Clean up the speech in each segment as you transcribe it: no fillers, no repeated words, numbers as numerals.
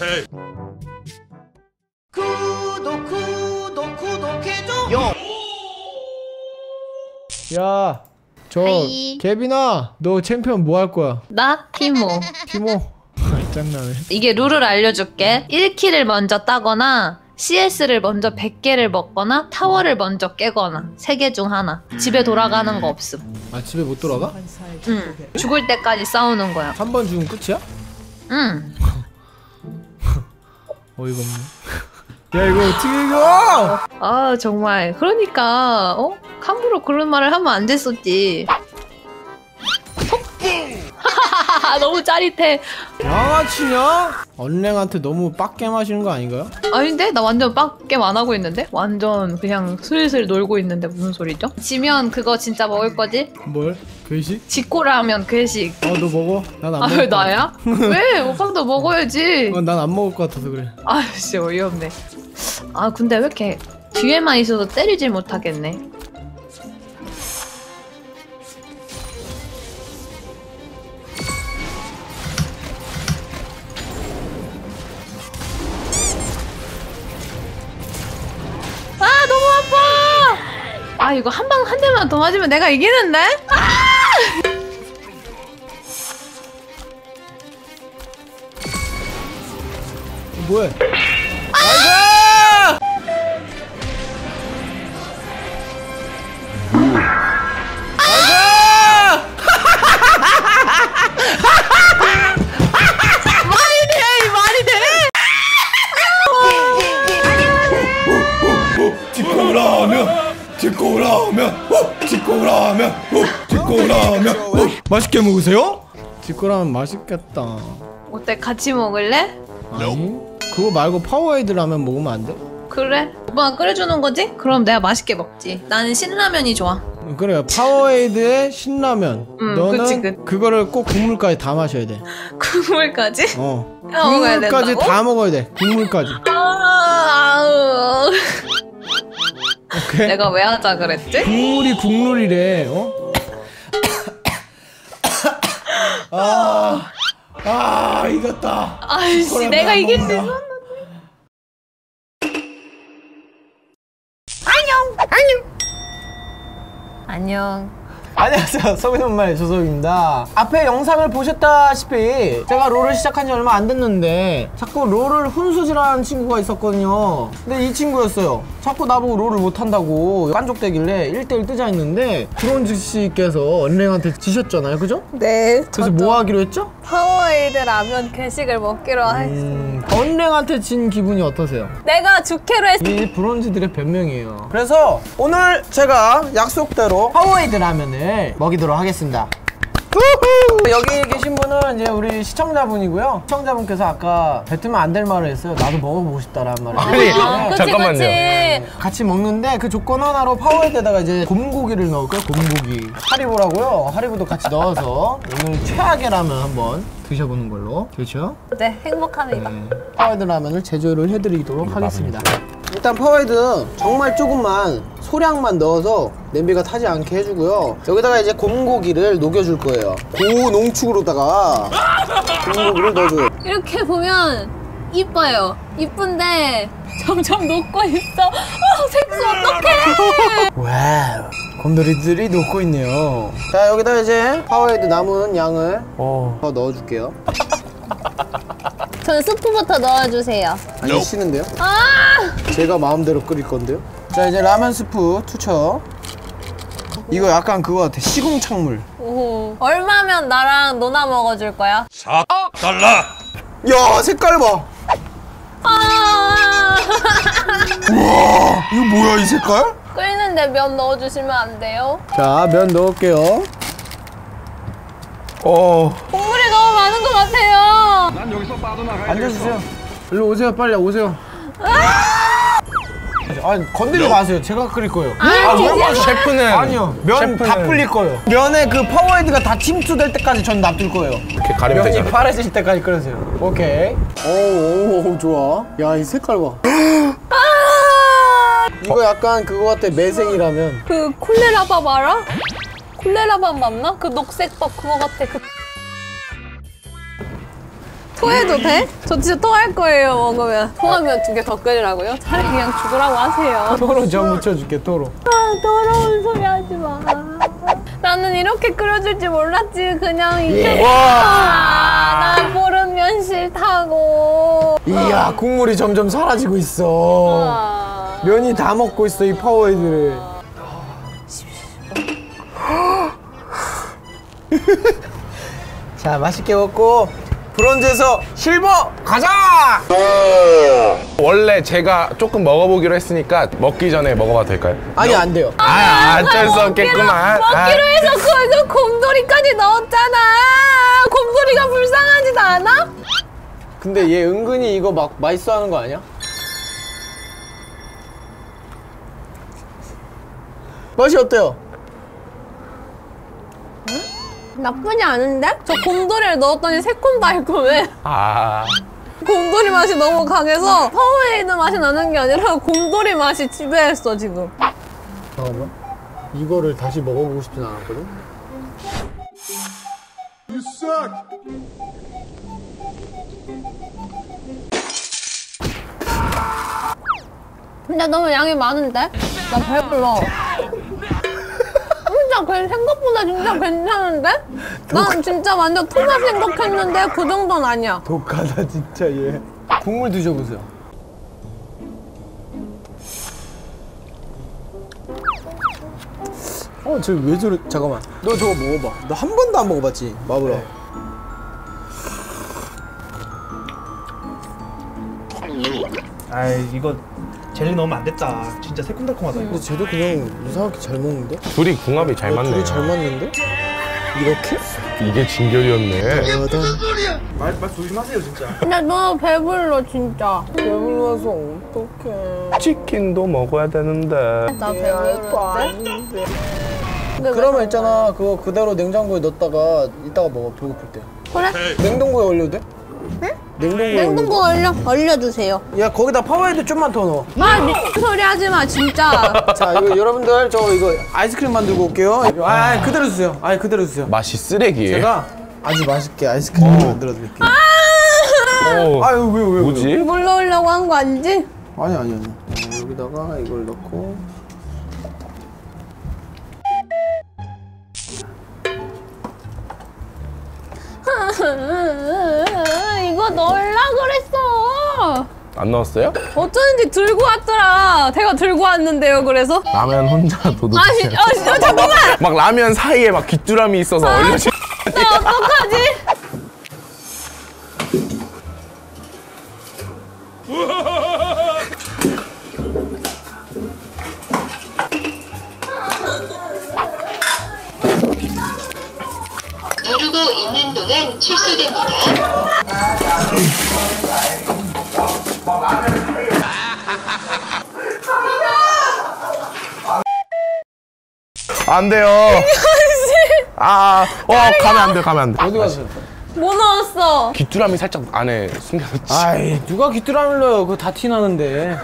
오케이. 구독해줘. 야, 저 개빈아, 너 챔피언 뭐 할 거야? 나 티모. 티모? 짱나네. 이게 룰을 알려줄게. 1킬을 먼저 따거나 CS를 먼저 100개를 먹거나 타워를 먼저 깨거나 3개 중 하나. 집에 돌아가는 거 없음. 아, 집에 못 돌아가? 응. 죽을 때까지 싸우는 거야. 3번 죽으면 끝이야? 응. 어이가 없네. 야, 이거 어떻게 이겨? 아, 정말. 그러니까 함부로 그런 말을 하면 안 됐었지. 너무 짜릿해. 양아치냐? 언랭한테 너무 빡겜 하시는 거 아닌가요? 아닌데? 나 완전 빡겜 안 하고 있는데? 완전 그냥 슬슬 놀고 있는데 무슨 소리죠? 지면 그거 진짜 먹을 거지? 뭘? 괴식? 지코라면 괴식. 너 먹어? 난 안 먹을 거야. 나야? 왜? 오빠도 먹어야지. 난 안 먹을 것 같아서 그래. 아, 진짜 어이없네. 아, 근데 왜 이렇게 뒤에만 있어서 때리질 못하겠네. 아, 이거 한 방 한 대만 더 맞으면 내가 이기는데? 아! 뭐해? 아! 지코라면 맛있게 먹으세요? 지코라면 맛있겠다. 어때? 같이 먹을래? 아니, 그거 말고 파워에이드 라면 먹으면 안 돼? 그래? 오빠가 끓여주는 거지? 그럼 내가 맛있게 먹지. 나는 신라면이 좋아. 그래, 파워에이드에 신라면. 너는 그거를 꼭 국물까지 다 마셔야 돼. 국물까지? 국물까지 다 먹어야 돼. 국물까지. 오케이. 내가 왜 하자 그랬지? 국물이 국룰이래. 이겼다. 아이씨, 내가 이길 수 있었는데. 안녕. 안녕하세요, 소민 엄마의 조석입니다. 앞에 영상을 보셨다시피 제가 롤을 시작한 지 얼마 안 됐는데 자꾸 롤을 훈수질하는 친구가 있었거든요. 근데 이 친구였어요. 자꾸 나보고 롤을 못한다고 깐족대길래 1대1 뜨자 했는데 브론즈 씨께서 언랭한테 지셨잖아요, 그죠? 네. 그래서 뭐 하기로 했죠? 파워에이드 라면 괴식을 먹기로 했습니다. 언랭한테 진 기분이 어떠세요? 내가 죽기로 했어. 이 브론즈들의 변명이에요. 그래서 오늘 제가 약속대로 파워에이드 라면을 먹이도록 하겠습니다. 여기 계신 분은 이제 우리 시청자분이고요. 시청자분께서 아까 뱉으면 안 될 말을 했어요. 나도 먹어보고 싶다라는 말을. 아니, 잠깐만요. 그치. 같이 먹는데 그 조건 하나로 파워에다가 이제 곰고기를 넣을 거예요. 곰고기. 하리보라고요. 하리보도 같이 넣어서 오늘 최악의 라면 한번 드셔보는 걸로. 그렇죠? 네, 행복합니다. 네. 파워에드 라면을 제조를 해드리도록 하겠습니다. 일단 파워에드 정말 조금만, 소량만 넣어서 냄비가 타지 않게 해주고요. 여기다가 이제 곰고기를 녹여줄 거예요. 고농축으로다가 곰고기를 넣어줘요. 이렇게 보면 이뻐요. 이쁜데 점점 녹고 있어. 색소 어떡해. 와우, 곰돌이들이 녹고 있네요. 자, 여기다가 이제 파워에드 남은 양을 더 넣어줄게요. 저는 스프부터 넣어주세요. 아니, 쉬는데요? 제가 마음대로 끓일 건데요? 자, 이제 라면 스프 투척. 이거 약간 그거 같아, 시궁창물. 오호. 얼마면 나랑 노나 먹어줄 거야? $4. 야, 색깔 봐. 우와, 이거 뭐야, 이 색깔? 끓는데 면 넣어주시면 안 돼요? 자, 면 넣을게요. 국물이 너무 많은 것 같아요. 난 여기서 빠져나가야 돼. 앉아주세요. 일로 오세요, 빨리 오세요. 아니, 건드리지 마세요. 제가 끓일 거예요. 셰프는. 아니요, 면 다 풀릴 거예요. 면에 그 파워헤드가 다 침투될 때까지 전 놔둘 거예요. 이렇게 가리면 되잖아. 면이 파래질 때까지 끓여주세요. 오케이. 오오오, 좋아. 야, 이 색깔 봐. 이거 약간 그거 같아, 매생이라면. 그 콜레라밥 알아? 콜레라밥 맞나? 그 녹색밥 그거 같아. 토해도 돼? 저 진짜 토할 거예요, 먹으면. 토하면 두 개 더 끓이라고요? 차라리 그냥 죽으라고 하세요. 토로 전 묻혀줄게, 토로. 아, 더러운 소리 하지 마. 나는 이렇게 끓여줄 줄 몰랐지, 그냥 이렇게. 아, 나 모른 면 싫다고. 이야, 국물이 점점 사라지고 있어. 아. 면이 다 먹고 있어, 이 파워에이드를. 아. 자, 맛있게 먹고 브론즈에서 실버 가자! 원래 제가 조금 먹어보기로 했으니까 먹기 전에 먹어봐도 될까요? 아니, 안 돼요. 아, 어쩔 수 없겠구만. 먹기로 해서 거기서 곰돌이까지 넣었잖아. 곰돌이가 불쌍하지도 않아? 근데 얘 은근히 이거 막 맛있어 하는 거 아니야? 맛이 어때요? 나쁘지 않은데? 저 곰돌이를 넣었더니 새콤달콤해. 아. 곰돌이 맛이 너무 강해서 파워에이드 맛이 나는 게 아니라 곰돌이 맛이 지배했어, 지금. 잠깐만. 이거를 다시 먹어보고 싶진 않았거든? You suck. 근데 너무 양이 많은데? 나 배불러. 생각보다 진짜 괜찮은데? 난 진짜 완전 토마 생각했는데 그 정도는 아니야. 독하다 진짜 얘. 국물 드셔보세요. 어, 쟤 왜 저래? 잠깐만. 너 저거 먹어봐. 너 한 번도 안 먹어봤지? 마블아. 네. 아이, 이거 젤리 넣으면 안 됐다. 진짜 새콤달콤하다. 근데 쟤도 그냥 이상하게 잘 먹는데? 둘이 궁합이 잘 맞네. 둘이 잘 맞는데? 이렇게? 이게 진결이었네. 이게 무슨 소리야? 말 조심하세요 진짜. 근데 너무 배불러 진짜. 배불러서 어떡해. 치킨도 먹어야 되는데. 나 배고픈데? 그러면 있잖아, 그거 그대로 냉장고에 넣었다가 이따가 먹어, 배고플 때. 그래? 냉동고에 올려도 돼? 네? 냉동고 얼려주세요. 야, 거기다 파워에이드 좀만 더 넣어. 마, 미친 소리 하지 마, 진짜. 자, 이거 여러분들, 저 이거 아이스크림 만들고 올게요. 아, 그대로 주세요. 아, 그대로 주세요. 맛이 쓰레기예요. 제가 아주 맛있게 아이스크림 만들어 드릴게요. 아, 이거 왜? 뭐지? 물 넣으려고 한 거 아니지? 아니. 여기다가 이걸 넣고. 이거 넣으려고 그랬어. 안 넣었어요? 어쩌는지 들고 왔더라. 제가 들고 왔는데요, 그래서? 라면 혼자 도둑질. 아니, 잠깐만! 막 라면 사이에 막 귀뚜라미 있어서 얼려지. 나 어떡하지? 있는 동안 취소됩니다. 안 돼요. 가면 안 돼, 어디 갔어? 뭐 넣었어? 귀뚜라미 살짝 안에 숨겨놨지. 아이, 누가 귀뚜라미를 넣어요? 그거 다 티나는데.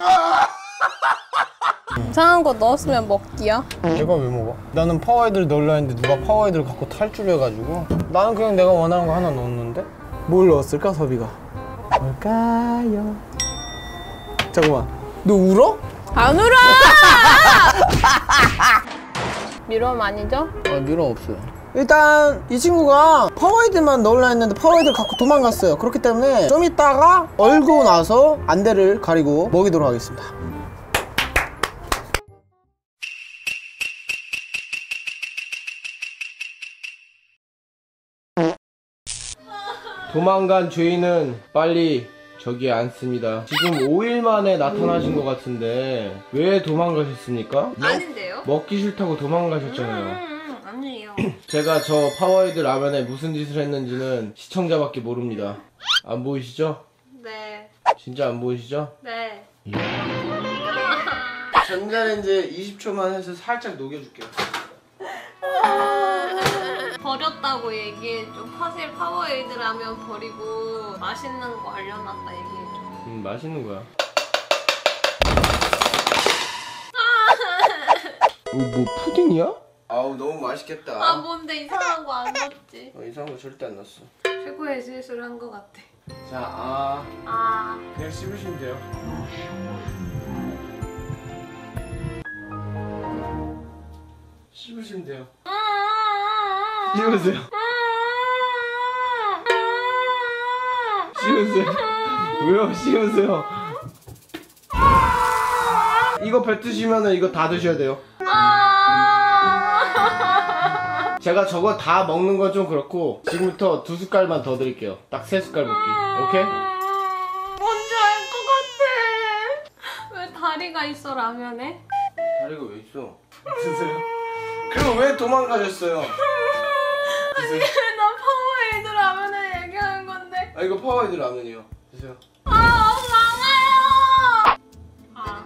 이상한 거 넣었으면 먹기야? 내가 왜 먹어? 나는 파워헤드를 넣으려 했는데 누가 파워헤드를 갖고 탈출해가지고 나는 그냥 내가 원하는 거 하나 넣었는데? 뭘 넣었을까, 섭이가? 뭘까요? 잠깐만, 너 울어? 안 울어! 밀웜 아니죠? 아, 밀웜 없어요. 일단 이 친구가 파워헤드만 넣으려 했는데 파워헤드를 갖고 도망갔어요. 그렇기 때문에 좀 이따가 얼고 나서 안대를 가리고 먹이도록 하겠습니다. 도망간 죄인은 빨리 저기에 앉습니다. 지금 5일 만에 나타나신 것 같은데 왜 도망가셨습니까? 아닌데요? 먹기 싫다고 도망가셨잖아요. 아니에요. 제가 저 파워에이드 라면에 무슨 짓을 했는지는 시청자밖에 모릅니다. 안 보이시죠? 네. 진짜 안 보이시죠? 네. 전자레인지에 20초만 해서 살짝 녹여줄게요. 버렸다고 얘기해줘. 사실 파워에이드라면 버리고 맛있는 거 알려놨다 얘기해줘. 맛있는 거야. 뭐 푸딩이야? 아우, 너무 맛있겠다. 아, 뭔데 이상한 거 안 넣었지? 이상한 거 절대 안 넣었어. 최고의 실수를 한 거 같아. 자, 그냥 씹으시면 돼요. 씹으시면 돼요. 씹으세요. 씹으세요. 왜요? 씹으세요. 이거 뱉으시면은 이거 다 드셔야 돼요. 제가 저거 다 먹는 건 좀 그렇고 지금부터 2숟갈만 더 드릴게요. 딱 3숟갈 먹기. 오케이? 뭔지 알 것 같아. 왜 다리가 있어 라면에? 다리가 왜 있어? 드세요. 그럼 왜 도망가셨어요? 아니 나 파워에이드 라면을 얘기하는 건데. 아 이거 파워에이드 라면이요. 드세요. 아 망해요. 아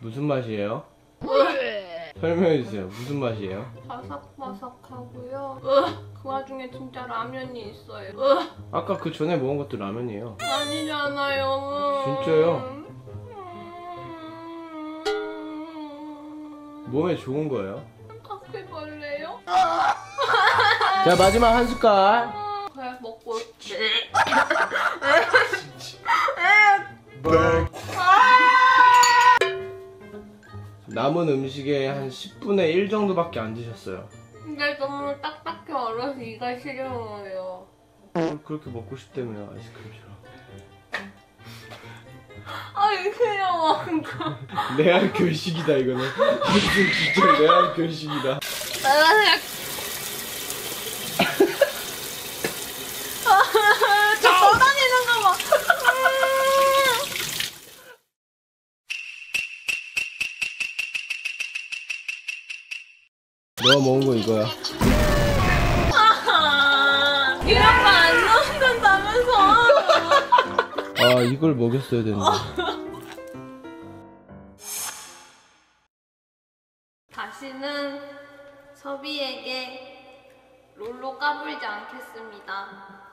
무슨 맛이에요? 설명해주세요. 무슨 맛이에요? 바삭바삭하고요. 그 와중에 진짜 라면이 있어요. 아까 그 전에 먹은 것도 라면이에요. 아니잖아요. 진짜요? 몸에 좋은 거예요? 카피벌레요? 자 마지막 한 숟갈. 그래 먹고 있지. 남은 음식의 한 10분의 1 정도밖에 안 드셨어요. 근데 너무 딱딱해 얼어서 이가 시려워요. 그렇게 먹고 싶다며 아이스크림처럼. 아이 시려워. 레알 결식이다 이거는. 진짜 레알 결식이다. 내가 먹은 거 이거야. 이런 거 안 넣는다면서. 아 이걸 먹였어야 되는데. 다시는 섭이에게 롤로 까불지 않겠습니다.